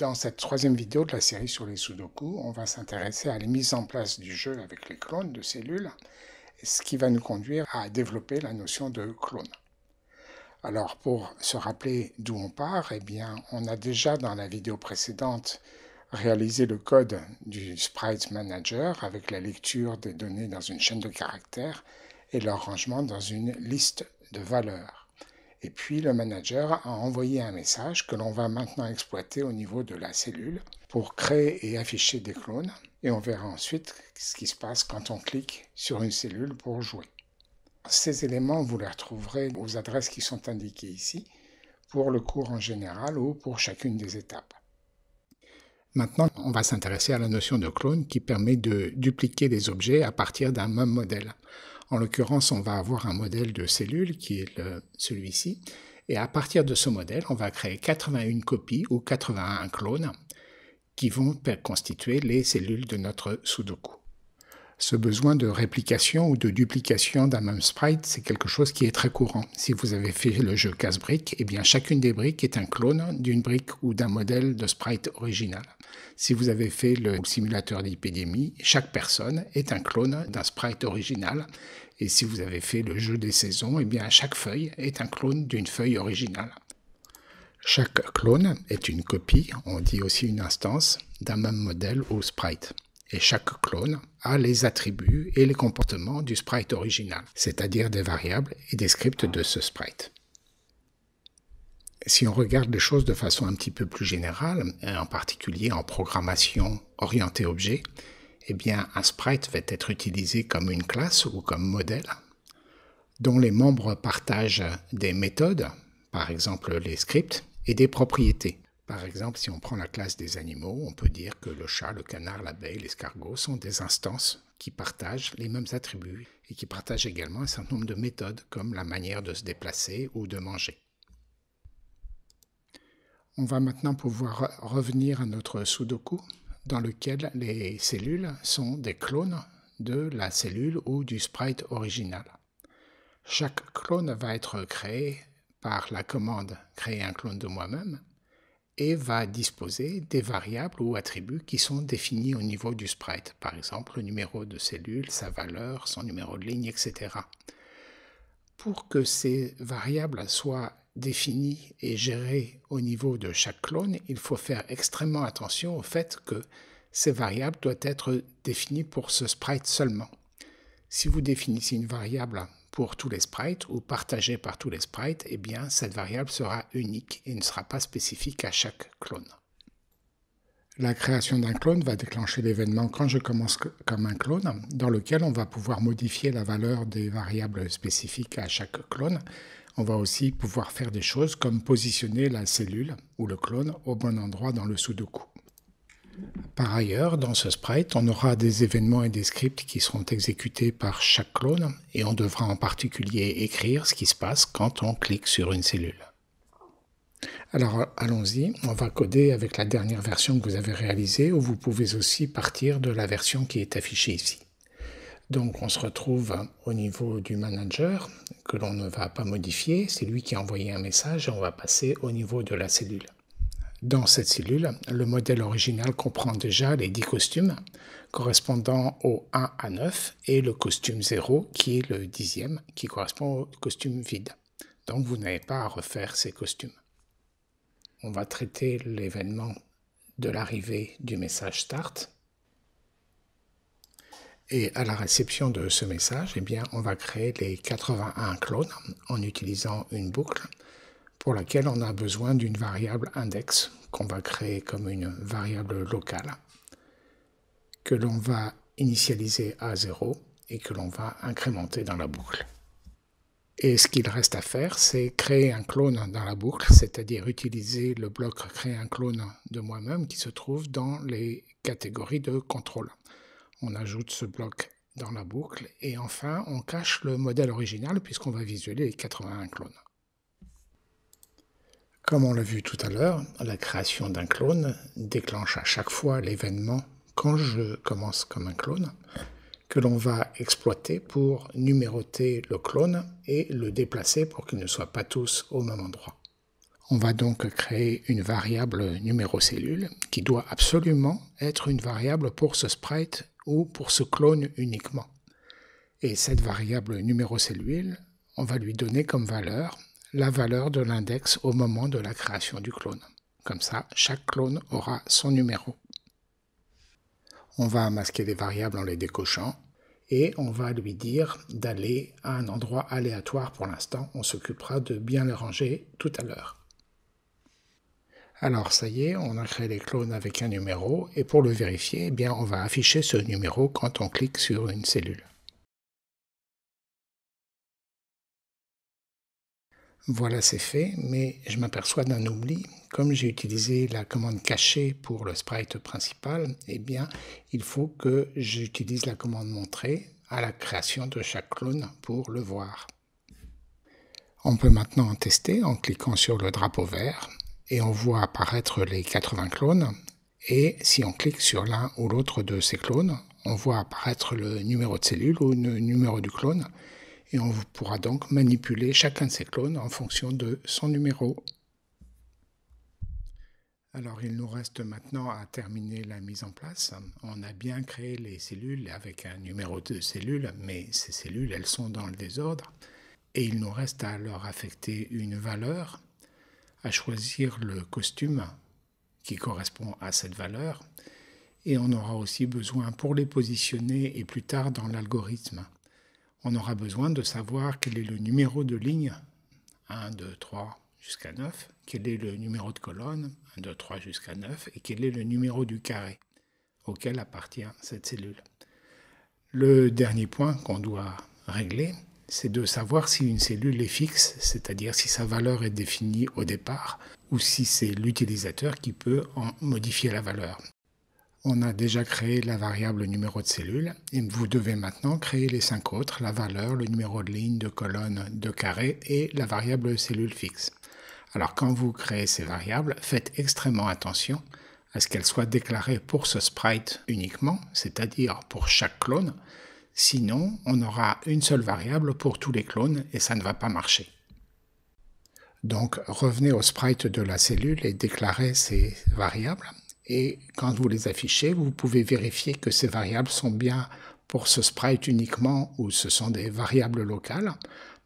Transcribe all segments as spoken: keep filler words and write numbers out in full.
Dans cette troisième vidéo de la série sur les Sudoku, on va s'intéresser à la mise en place du jeu avec les clones de cellules, ce qui va nous conduire à développer la notion de clone. Alors pour se rappeler d'où on part, eh bien, on a déjà dans la vidéo précédente réalisé le code du Sprite Manager avec la lecture des données dans une chaîne de caractères et leur rangement dans une liste de valeurs. Et puis le manager a envoyé un message que l'on va maintenant exploiter au niveau de la cellule pour créer et afficher des clones. Et on verra ensuite ce qui se passe quand on clique sur une cellule pour jouer. Ces éléments, vous les retrouverez aux adresses qui sont indiquées ici pour le cours en général ou pour chacune des étapes. Maintenant, on va s'intéresser à la notion de clone qui permet de dupliquer des objets à partir d'un même modèle. En l'occurrence, on va avoir un modèle de cellule qui est celui-ci. Et à partir de ce modèle, on va créer quatre-vingt-un copies ou quatre-vingt-un clones qui vont constituer les cellules de notre Sudoku. Ce besoin de réplication ou de duplication d'un même sprite, c'est quelque chose qui est très courant. Si vous avez fait le jeu casse-briques, eh bien chacune des briques est un clone d'une brique ou d'un modèle de sprite original. Si vous avez fait le simulateur d'épidémie, chaque personne est un clone d'un sprite original. Et si vous avez fait le jeu des saisons, eh bien chaque feuille est un clone d'une feuille originale. Chaque clone est une copie, on dit aussi une instance, d'un même modèle ou sprite. Et chaque clone a les attributs et les comportements du sprite original, c'est-à-dire des variables et des scripts de ce sprite. Si on regarde les choses de façon un petit peu plus générale, en particulier en programmation orientée objet, eh bien un sprite va être utilisé comme une classe ou comme modèle, dont les membres partagent des méthodes, par exemple les scripts, et des propriétés. Par exemple, si on prend la classe des animaux, on peut dire que le chat, le canard, l'abeille, l'escargot sont des instances qui partagent les mêmes attributs et qui partagent également un certain nombre de méthodes comme la manière de se déplacer ou de manger. On va maintenant pouvoir revenir à notre Sudoku dans lequel les cellules sont des clones de la cellule ou du sprite original. Chaque clone va être créé par la commande « Créer un clone de moi-même » et va disposer des variables ou attributs qui sont définis au niveau du sprite, par exemple le numéro de cellule, sa valeur, son numéro de ligne, et cetera. Pour que ces variables soient définies et gérées au niveau de chaque clone, il faut faire extrêmement attention au fait que ces variables doivent être définies pour ce sprite seulement. Si vous définissez une variable pour tous les sprites ou partagé par tous les sprites, eh bien cette variable sera unique et ne sera pas spécifique à chaque clone. La création d'un clone va déclencher l'événement quand je commence comme un clone, dans lequel on va pouvoir modifier la valeur des variables spécifiques à chaque clone. On va aussi pouvoir faire des choses comme positionner la cellule ou le clone au bon endroit dans le Sudoku. Par ailleurs, dans ce sprite, on aura des événements et des scripts qui seront exécutés par chaque clone et on devra en particulier écrire ce qui se passe quand on clique sur une cellule. Alors allons-y, on va coder avec la dernière version que vous avez réalisée ou vous pouvez aussi partir de la version qui est affichée ici. Donc on se retrouve au niveau du manager que l'on ne va pas modifier, c'est lui qui a envoyé un message et on va passer au niveau de la cellule. Dans cette cellule, le modèle original comprend déjà les dix costumes correspondant au un à neuf et le costume zéro qui est le dixième qui correspond au costume vide. Donc vous n'avez pas à refaire ces costumes. On va traiter l'événement de l'arrivée du message Start. Et à la réception de ce message, eh bien, on va créer les quatre-vingt-un clones en utilisant une boucle pour laquelle on a besoin d'une variable index qu'on va créer comme une variable locale que l'on va initialiser à zéro et que l'on va incrémenter dans la boucle. Et ce qu'il reste à faire, c'est créer un clone dans la boucle, c'est-à-dire utiliser le bloc « Créer un clone de moi-même » qui se trouve dans les catégories de contrôle. On ajoute ce bloc dans la boucle et enfin on cache le modèle original puisqu'on va visualiser les quatre-vingt-un clones. Comme on l'a vu tout à l'heure, la création d'un clone déclenche à chaque fois l'événement « Quand je commence comme un clone » que l'on va exploiter pour numéroter le clone et le déplacer pour qu'ils ne soient pas tous au même endroit. On va donc créer une variable numéro cellule qui doit absolument être une variable pour ce sprite ou pour ce clone uniquement. Et cette variable numéro cellule, on va lui donner comme valeur la valeur de l'index au moment de la création du clone. Comme ça, chaque clone aura son numéro. On va masquer les variables en les décochant et on va lui dire d'aller à un endroit aléatoire pour l'instant. On s'occupera de bien le ranger tout à l'heure. Alors ça y est, on a créé les clones avec un numéro et pour le vérifier, eh bien, on va afficher ce numéro quand on clique sur une cellule. Voilà, c'est fait, mais je m'aperçois d'un oubli. Comme j'ai utilisé la commande cachée pour le sprite principal, eh bien, il faut que j'utilise la commande montrer à la création de chaque clone pour le voir. On peut maintenant en tester en cliquant sur le drapeau vert et on voit apparaître les quatre-vingts clones. Et si on clique sur l'un ou l'autre de ces clones, on voit apparaître le numéro de cellule ou le numéro du clone. Et on pourra donc manipuler chacun de ces clones en fonction de son numéro. Alors il nous reste maintenant à terminer la mise en place. On a bien créé les cellules avec un numéro de cellule, mais ces cellules, elles sont dans le désordre. Et il nous reste à leur affecter une valeur, à choisir le costume qui correspond à cette valeur. Et on aura aussi besoin pour les positionner et plus tard dans l'algorithme. On aura besoin de savoir quel est le numéro de ligne, un, deux, trois jusqu'à neuf, quel est le numéro de colonne, un, deux, trois jusqu'à neuf, et quel est le numéro du carré auquel appartient cette cellule. Le dernier point qu'on doit régler, c'est de savoir si une cellule est fixe, c'est-à-dire si sa valeur est définie au départ, ou si c'est l'utilisateur qui peut en modifier la valeur. On a déjà créé la variable numéro de cellule et vous devez maintenant créer les cinq autres, la valeur, le numéro de ligne, de colonne, de carré et la variable cellule fixe. Alors quand vous créez ces variables, faites extrêmement attention à ce qu'elles soient déclarées pour ce sprite uniquement, c'est-à-dire pour chaque clone. Sinon, on aura une seule variable pour tous les clones et ça ne va pas marcher. Donc revenez au sprite de la cellule et déclarez ces variables. Et quand vous les affichez, vous pouvez vérifier que ces variables sont bien pour ce sprite uniquement ou ce sont des variables locales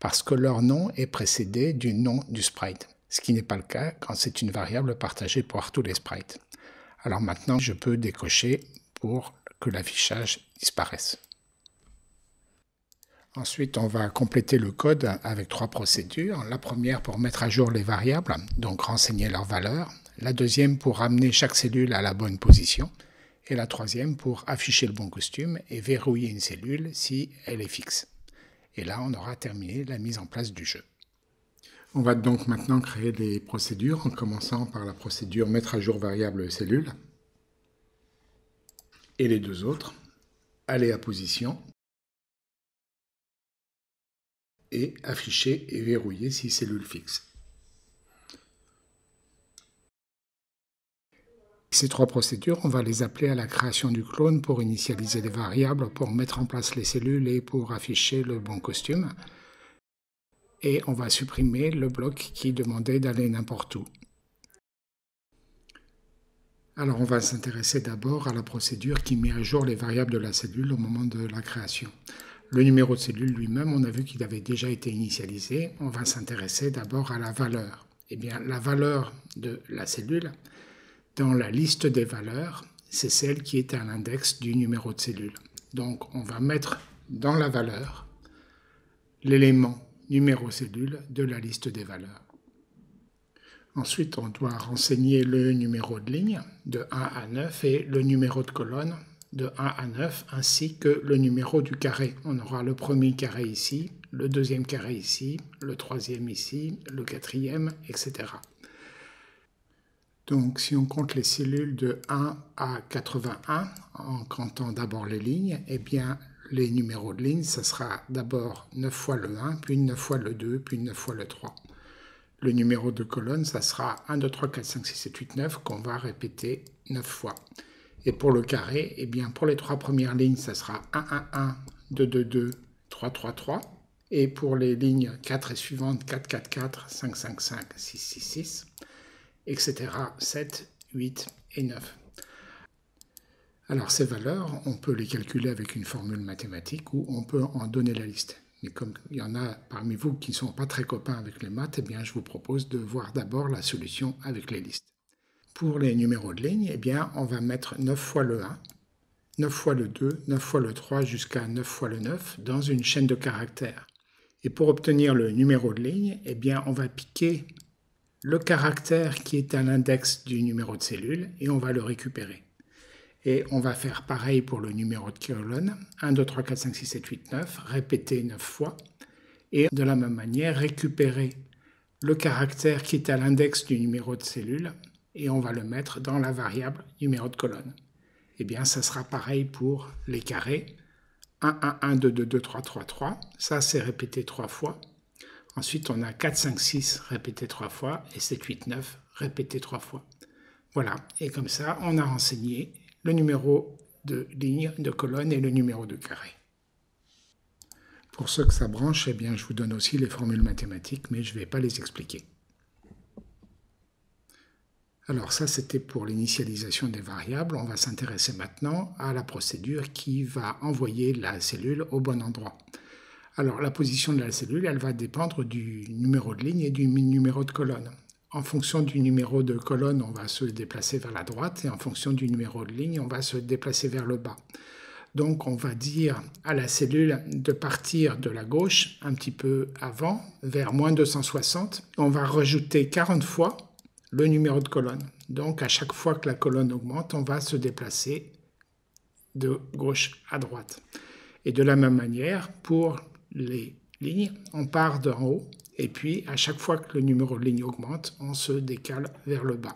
parce que leur nom est précédé du nom du sprite, ce qui n'est pas le cas quand c'est une variable partagée pour tous les sprites. Alors maintenant, je peux décocher pour que l'affichage disparaisse. Ensuite, on va compléter le code avec trois procédures. La première pour mettre à jour les variables, donc renseigner leurs valeurs. La deuxième pour ramener chaque cellule à la bonne position, et la troisième pour afficher le bon costume et verrouiller une cellule si elle est fixe. Et là, on aura terminé la mise en place du jeu. On va donc maintenant créer des procédures en commençant par la procédure mettre à jour variable cellule et les deux autres, aller à position et afficher et verrouiller si cellule fixe. Ces trois procédures, on va les appeler à la création du clone pour initialiser les variables, pour mettre en place les cellules et pour afficher le bon costume. Et on va supprimer le bloc qui demandait d'aller n'importe où. Alors on va s'intéresser d'abord à la procédure qui met à jour les variables de la cellule au moment de la création. Le numéro de cellule lui-même, on a vu qu'il avait déjà été initialisé. On va s'intéresser d'abord à la valeur. Eh bien, la valeur de la cellule, dans la liste des valeurs, c'est celle qui est à l'index du numéro de cellule. Donc on va mettre dans la valeur l'élément numéro cellule de la liste des valeurs. Ensuite, on doit renseigner le numéro de ligne de un à neuf et le numéro de colonne de un à neuf ainsi que le numéro du carré. On aura le premier carré ici, le deuxième carré ici, le troisième ici, le quatrième, et cetera. Donc si on compte les cellules de un à quatre-vingt-un, en comptant d'abord les lignes, eh bien les numéros de lignes, ça sera d'abord neuf fois le un, puis neuf fois le deux, puis neuf fois le trois. Le numéro de colonne, ça sera un, deux, trois, quatre, cinq, six, sept, huit, neuf, qu'on va répéter neuf fois. Et pour le carré, eh bien pour les trois premières lignes, ça sera un, un, un, deux, deux, deux, trois, trois, trois. Et pour les lignes quatre et suivantes, quatre, quatre, quatre, cinq, cinq, cinq, six, six, six. et cetera sept, huit et neuf. Alors ces valeurs, on peut les calculer avec une formule mathématique ou on peut en donner la liste. Mais comme il y en a parmi vous qui ne sont pas très copains avec les maths, eh bien, je vous propose de voir d'abord la solution avec les listes. Pour les numéros de ligne, eh bien, on va mettre neuf fois le un, neuf fois le deux, neuf fois le trois jusqu'à neuf fois le neuf dans une chaîne de caractères. Et pour obtenir le numéro de ligne, eh bien, on va piquer le caractère qui est à l'index du numéro de cellule et on va le récupérer. Et on va faire pareil pour le numéro de colonne, un, deux, trois, quatre, cinq, six, sept, huit, neuf, répéter neuf fois. Et de la même manière, récupérer le caractère qui est à l'index du numéro de cellule et on va le mettre dans la variable numéro de colonne. Et bien, ça sera pareil pour les carrés. un, un, un, deux, deux, deux, trois, trois, trois. Ça, c'est répété trois fois. Ensuite, on a quatre, cinq, six, répété trois fois. Et sept, huit, neuf, répété trois fois. Voilà. Et comme ça, on a renseigné le numéro de ligne, de colonne et le numéro de carré. Pour ceux que ça branche, eh bien, je vous donne aussi les formules mathématiques, mais je ne vais pas les expliquer. Alors ça, c'était pour l'initialisation des variables. On va s'intéresser maintenant à la procédure qui va envoyer la cellule au bon endroit. Alors la position de la cellule, elle va dépendre du numéro de ligne et du numéro de colonne. En fonction du numéro de colonne, on va se déplacer vers la droite et en fonction du numéro de ligne, on va se déplacer vers le bas. Donc on va dire à la cellule de partir de la gauche un petit peu avant, vers moins deux cent soixante. On va rajouter quarante fois le numéro de colonne. Donc à chaque fois que la colonne augmente, on va se déplacer de gauche à droite. Et de la même manière, pour les lignes, on part d'en haut et puis à chaque fois que le numéro de ligne augmente, on se décale vers le bas.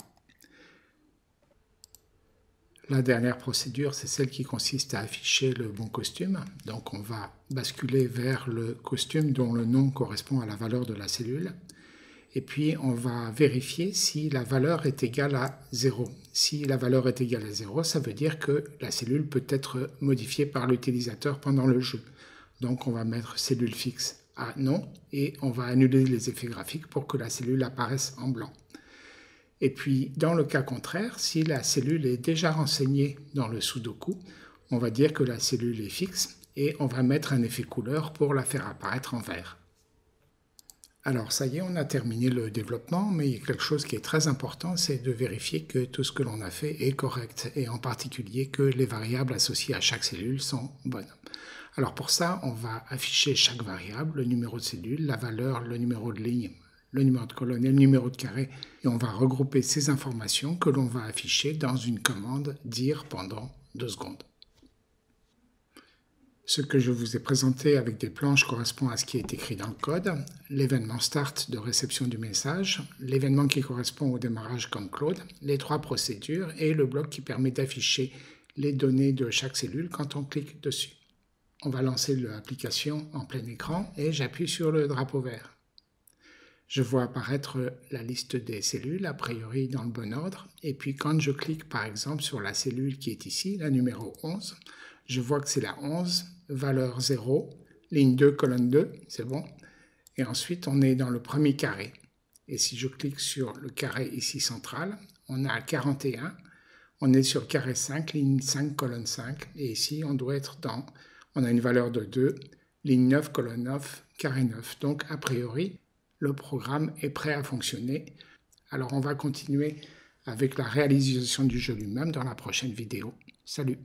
La dernière procédure, c'est celle qui consiste à afficher le bon costume. Donc on va basculer vers le costume dont le nom correspond à la valeur de la cellule. Et puis on va vérifier si la valeur est égale à zéro. Si la valeur est égale à zéro, ça veut dire que la cellule peut être modifiée par l'utilisateur pendant le jeu. Donc on va mettre cellule fixe à non et on va annuler les effets graphiques pour que la cellule apparaisse en blanc. Et puis dans le cas contraire, si la cellule est déjà renseignée dans le Sudoku, on va dire que la cellule est fixe et on va mettre un effet couleur pour la faire apparaître en vert. Alors ça y est, on a terminé le développement, mais il y a quelque chose qui est très important, c'est de vérifier que tout ce que l'on a fait est correct, et en particulier que les variables associées à chaque cellule sont bonnes. Alors pour ça, on va afficher chaque variable, le numéro de cellule, la valeur, le numéro de ligne, le numéro de colonne et le numéro de carré, et on va regrouper ces informations que l'on va afficher dans une commande dire pendant deux secondes. Ce que je vous ai présenté avec des planches correspond à ce qui est écrit dans le code, l'événement start de réception du message, l'événement qui correspond au démarrage comme Claude, les trois procédures et le bloc qui permet d'afficher les données de chaque cellule quand on clique dessus. On va lancer l'application en plein écran et j'appuie sur le drapeau vert. Je vois apparaître la liste des cellules, a priori dans le bon ordre, et puis quand je clique par exemple sur la cellule qui est ici, la numéro onze, je vois que c'est la onze, valeur zéro, ligne deux, colonne deux, c'est bon. Et ensuite, on est dans le premier carré. Et si je clique sur le carré ici central, on a quarante et un. On est sur le carré cinq, ligne cinq, colonne cinq. Et ici, on doit être dans, on a une valeur de deux, ligne neuf, colonne neuf, carré neuf. Donc, a priori, le programme est prêt à fonctionner. Alors, on va continuer avec la réalisation du jeu lui-même dans la prochaine vidéo. Salut!